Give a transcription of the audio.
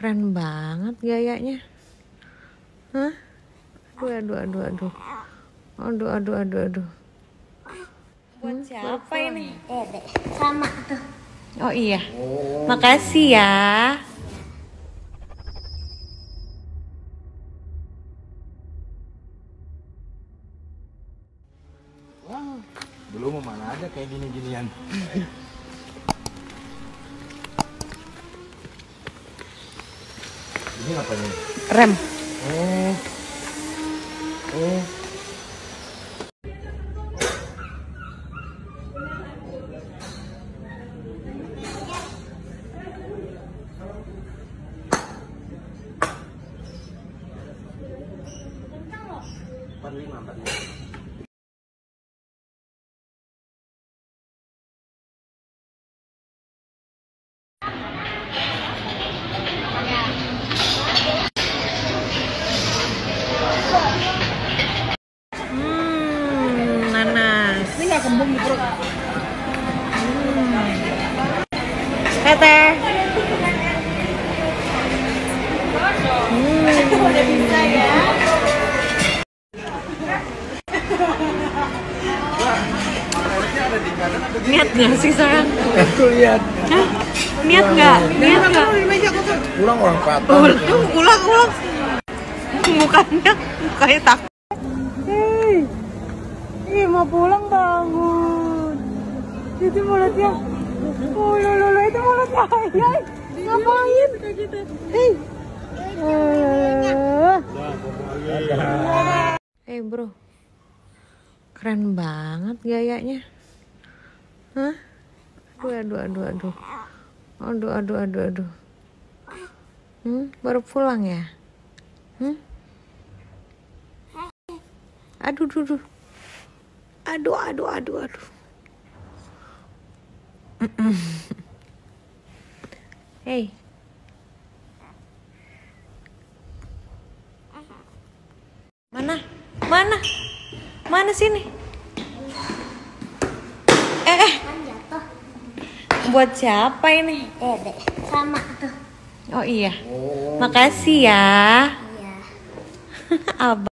Keren banget gayanya. Hah? Aduh. Buat siapa ini? Bebek. Sama tuh. Oh iya. Makasih ya. Belum mana aja kayak gini-ginian. Ini apa nih? Rem. Niat nggak sih sayang? Aku lihat. Hah? Niat nggak? Niat nggak? Pulang orang patah. Pulang. Mukanya takut. Ih, mau pulang bangun. Itu mulutnya. Oh lolo itu mulutnya. Ayah, ngapain? Hei. Eh bro, keren banget gayanya. Hah? Aduh. Baru pulang ya? Aduh. Hey. Mana sini? Buat siapa ini? Bebek. Sama tuh. Oh iya. Makasih ya. Iya. Abang.